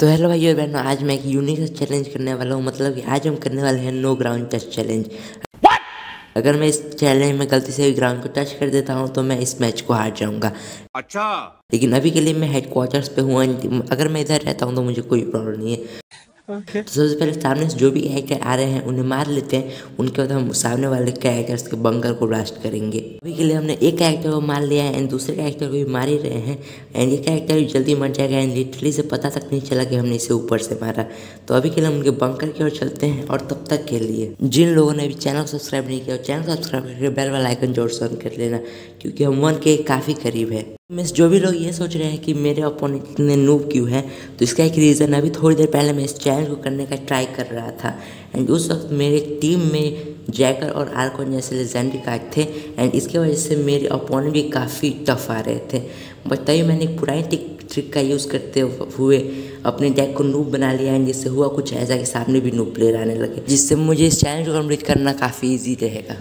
तो हेलो भाई और बहनों, आज मैं एक यूनिक सा चैलेंज करने वाला हूँ। मतलब कि आज हम करने वाले हैं नो ग्राउंड टच चैलेंज। अगर मैं इस चैलेंज में गलती से ग्राउंड को टच कर देता हूँ तो मैं इस मैच को हार जाऊँगा। अच्छा, लेकिन अभी के लिए मैं हेडक्वार्टर्स पे हूँ। अगर मैं इधर रहता हूँ तो मुझे कोई प्रॉब्लम नहीं है। तो सबसे पहले सामने से जो भी हैकर आ रहे हैं उन्हें मार लेते हैं। उनके बाद हम सामने वाले कैरेक्टर्स के बंकर को ब्लास्ट करेंगे। अभी के लिए हमने एक कैरेक्टर को मार लिया है एंड दूसरे कैरेक्टर को भी मार ही रहे हैं। एंड ये कैरेक्टर जल्दी मर जाएगा एंड लिटरली से पता तक नहीं चला कि हमने इसे ऊपर से मारा। तो अभी के लिए हम उनके बंकर की ओर चलते हैं। और तब तक के लिए जिन लोगों ने अभी चैनल सब्सक्राइब नहीं किया, चैनल सब्सक्राइब करके बेल वाला आइकन जोर से ऑन कर लेना, क्योंकि हम 1K काफ़ी करीब है। मैं जो भी लोग ये सोच रहे हैं कि मेरे ओपोनेंट इतने नूब क्यों है, तो इसका एक रीज़न है। अभी थोड़ी देर पहले मैं इस चैलेंज को करने का ट्राई कर रहा था एंड उस वक्त मेरे टीम में जैकर और आर्कॉन जैसे लेजेंडरी कार्ड थे एंड इसके वजह से मेरे ओपोनेंट भी काफ़ी टफ आ रहे थे। बट तभी मैंने एक पुरानी ट्रिक का यूज़ करते हुए अपने डेक को नूब बना लिया एंड जिससे हुआ कुछ ऐसा कि सामने भी नूब प्लेयर आने लगे, जिससे मुझे इस चैलेंज को कम्प्लीट करना काफ़ी ईजी रहेगा।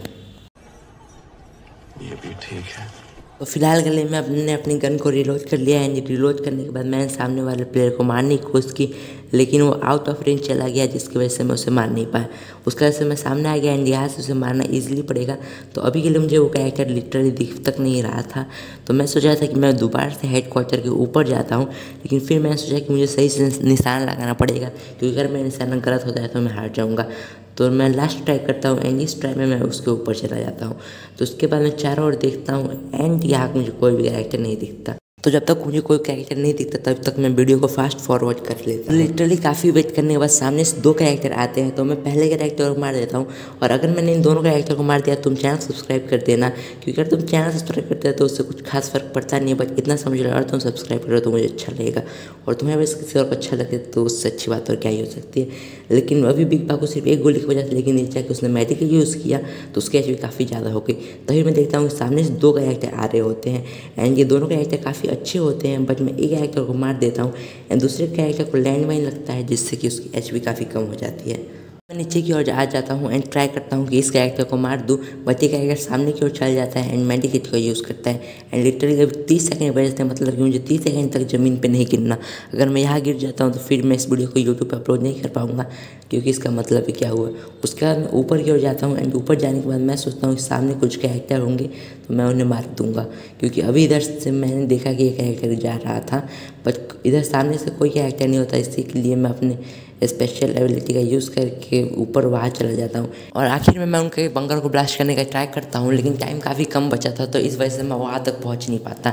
ये भी ठीक है। तो फिलहाल के लिए मैं अपनी गन को रिलोड कर लिया है। रिलोड करने के बाद मैंने सामने वाले प्लेयर को मारने की कोशिश की, लेकिन वो आउट ऑफ रेंज चला गया, जिसकी वजह से मैं उसे मार नहीं पाया। उसका वजह से मैं सामने आ गया एंड यहाँ से उसे मारना इजीली पड़ेगा। तो अभी के लिए मुझे वो कैरेक्टर लिटरली दिख तक नहीं रहा था। तो मैं सोचा था कि मैं दोबारा से हेडक्वार्टर के ऊपर जाता हूँ, लेकिन फिर मैंने सोचा कि मुझे सही से निशान लगाना पड़ेगा, क्योंकि अगर मेरा निशाना गलत होता है तो मैं हार जाऊँगा। तो मैं लास्ट ट्राई करता हूँ एंड इस ट्राई में मैं उसके ऊपर चला जाता हूँ। तो उसके बाद मैं चारों ओर देखता हूँ एंड यहाँ मुझे कोई भी कैरेक्टर नहीं दिखता। तो जब तक मुझे कोई कैरेक्टर नहीं दिखता तब तक मैं वीडियो को फास्ट फॉरवर्ड कर लेता हूँ। लिटरली काफ़ी वेट करने के बाद सामने से दो कैरेक्टर आते हैं, तो मैं पहले कैरेक्टर को मार देता हूँ। और अगर मैंने इन दोनों कैरेक्टर को मार दिया, तुम चैनल सब्सक्राइब कर देना, क्योंकि अगर तुम चैनल सब्सक्राइब करते हो तो उससे कुछ खास फर्क पड़ता नहीं है। बट इतना समझ लो, अगर तुम सब्सक्राइब करो तो मुझे अच्छा लगेगा, और तुम्हें बस किसी और को अच्छा लगे तो उससे अच्छी बात और क्या ही हो सकती है। लेकिन अभी बिग बा को सिर्फ एक गोली की वजह से, लेकिन जैसे उसने मैजिक यूज़ किया तो उसकी एचपी काफ़ी ज़्यादा हो गई। तभी मैं देखता हूँ सामने से दो कैरेक्टर आ रहे होते हैं एंड ये दोनों कैरेक्टर काफ़ी अच्छे होते हैं। बट मैं एक कैरेक्टर को मार देता हूँ एंड दूसरे कैरेक्टर को लैंडमाइन लगता है, जिससे कि उसकी एचपी काफ़ी कम हो जाती है। मैं नीचे की ओर आ जाता हूँ एंड ट्राई करता हूँ कि इस कैरेक्टर को मार दूँ। बट ये कैरेक्टर सामने की ओर चल जाता है एंड मेडिकेट का यूज़ करता है एंड लिटरली अभी 30 सेकंड बचते हैं। मतलब कि मुझे 30 सेकंड तक ज़मीन पे नहीं गिरना। अगर मैं यहाँ गिर जाता हूँ तो फिर मैं इस वीडियो को यूट्यूब पर अपलोड नहीं कर पाऊँगा, क्योंकि इसका मतलब क्या हुआ। उसके बाद मैं ऊपर की ओर जाता हूँ एंड ऊपर जाने के बाद मैं सोचता हूँ कि सामने कुछ कैरेक्टर होंगे तो मैं उन्हें मार दूँगा, क्योंकि अभी इधर से मैंने देखा कि ये कैरेक्टर जा रहा था। बट इधर सामने से कोई कैरेक्टर नहीं होता, इसलिए मैं अपने स्पेशल एबिलिटी का यूज़ करके ऊपर वहाँ चला जाता हूँ। और आखिर में मैं उनके बंकर को ब्लास्ट करने का ट्राई करता हूँ, लेकिन टाइम काफ़ी कम बचा था, तो इस वजह से मैं वहाँ तक पहुँच नहीं पाता।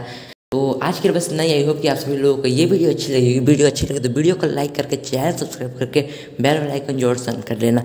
तो आज के लिए बस इतना ही। आई होप कि आप सभी लोगों को ये वीडियो अच्छी लगी। वीडियो अच्छी लगे तो वीडियो को लाइक करके, चैनल सब्सक्राइब करके बेल आइकन जोर से ऑन कर लेना।